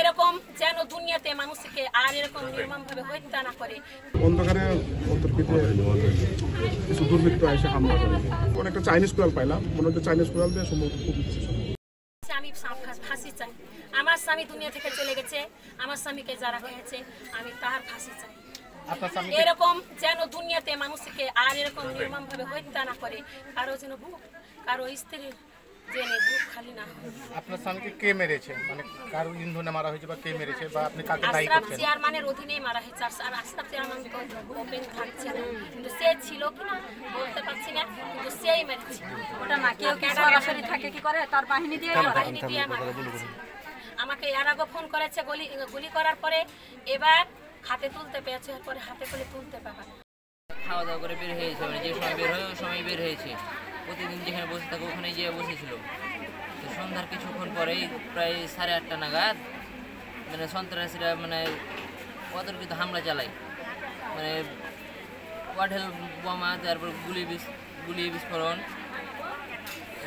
এরকম যেন দুনিয়াতে মানুষকে আর এরকম নির্মমভাবে হত্যা না করে। অন্ধকারে অন্তর্পিত কিছু দুর্বৃত্ত এসে হামলা করে। একটা চাইনিজ কুড়াল পাইলাম, মনে হচ্ছে চাইনিজ কুড়াল দিয়ে সম্ভবত আমি ফাঁসি চাই। আমার স্বামী দুনিয়া থেকে চলে গেছে, আমার স্বামীকে যারা হয়েছে আমি তার ফাঁসি চাই। এরকম যেন দুনিয়াতে মানুষকে আর এরকম নির্মমভাবে হত্যা না করে, কারো যেন বুক, কারো স্ত্রীর যেন বুক খালি না হয়। আপনার স্বামীকে কে মেরেছে? মানে কারো ইন্ধনে মারা হয়েছে বা কে মেরেছে বা আপনি কাকে দায়ী করছেন? আশরাফ চেয়ারম্যানের অধীনেই মারা হয়েছে। আর আশরাফ চেয়ারম্যান তো ওপেন থাকছে না, কিন্তু সে ছিল কিনা বলতে পারছি না, কিন্তু সেই মেরেছে। ওটা না কেউ সরাসরি থাকে কি করে, তার বাহিনী দিয়ে মারা হয়েছে। আমাকে এর আগে ফোন করেছে গুলি করার পরে, এবার হাতে তুলতে পেয়েছে, পরে হাতে করে তুলতে পারবে। খাওয়া দাওয়া করে বের হয়েছে, মানে যে সময় বের হয় ওই সময় বের হয়েছে। প্রতিদিন যেখানে বসে থাকো ওখানে গিয়ে বসেছিল। তো সন্ধ্যার কিছুক্ষণ পরেই প্রায় 8:30 নাগাদ মানে সন্ত্রাসীরা মানে অতর্কিত হামলা চালায়, মানে ওয়াডেল বোমা, তারপর গুলি বিস্ফোরণ,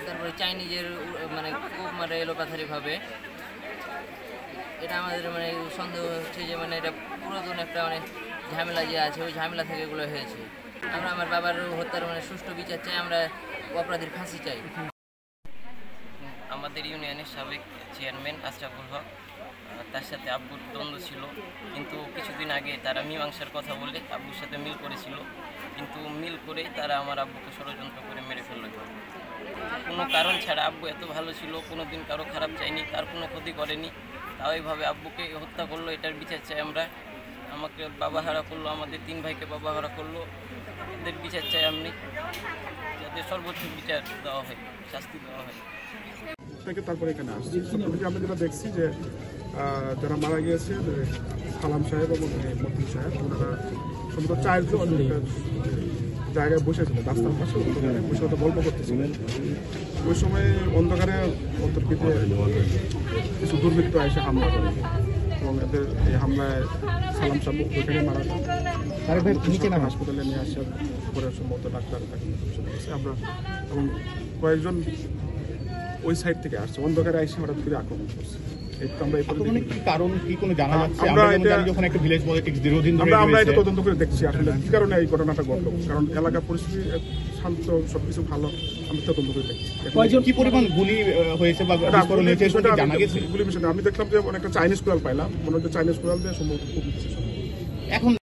তারপরে চাইনিজের মানে কোপ মারে এলোপাথারিভাবে। এটা আমাদের মানে সন্দেহ হচ্ছে যে মানে এটা পুরাতন একটা মানে ঝামেলা যে আছে, ওই ঝামেলা থেকে এগুলো হয়েছে। আমরা আমার বাবার হত্যার মানে সুষ্ঠু বিচার চাই, আমরা অপরাধীর ফাঁসি চাই। আমাদের ইউনিয়নের সাবেক চেয়ারম্যান আশরাফুল হক, তার সাথে আব্বুর দ্বন্দ্ব ছিল, কিন্তু কিছুদিন আগে তারা মীমাংসার কথা বলে আব্বুর সাথে মিল করেছিল, কিন্তু মিল করেই তারা আমার আব্বুকে ষড়যন্ত্র করে মেরে ফেলল। কোনো কারণ ছাড়া, আব্বু এত ভালো ছিল, কোনো দিন কারো খারাপ চাইনি, তার কোনো ক্ষতি করেনি, তাও এইভাবে আব্বুকে হত্যা করলো। এটার বিচার চাই আমরা। আমাকে বাবা হারা করলো, আমাদের 3 ভাইকে বাবা হারা করলো, এদের বিচার চাই আমি, যাতে সর্বোচ্চ বিচার দেওয়া হয়, শাস্তি দেওয়া হয়। তারপরে এখানে আসছি, আমরা যেটা দেখছি যে যারা মারা গিয়েছে সালাম সাহেব এবং মতিন সাহেব, ওনারা সম্ভবত 4 জন জায়গায় বসেছিলেন, রাস্তার পাশে বসে হয়তো গল্প করতেছিলেন। ওই সময় অন্ধকারে অন্তর্পিত কিছু দুর্বৃত্ত এসে হামলা করে, এবং এদের এই হামলায় সালাম সাহেব ওইখানে মারা যায়। হাসপাতালে নিয়ে আসার পরে সম্ভবত ডাক্তার আমরা এবং কয়েকজন ওই সাইড থেকে আসছে, অন্ধকারে এসে হঠাৎ করে আক্রমণ করছে। আমরা এটা তদন্ত করে দেখছি আসলে কি কারণে এই ঘটনাটা ঘটল, কারণ এলাকার পরিস্থিতি শান্ত, সবকিছু ভালো, আমি তদন্ত করে দেখছি। কি পরিমাণ গুলি হয়েছে বা গুলি বিষয় আমি দেখলাম যে অনেকটা চাইনিজ কুড়াল পাইলাম, মনে হচ্ছে চাইনিজ কুড়াল দিয়ে সম্ভবত এখন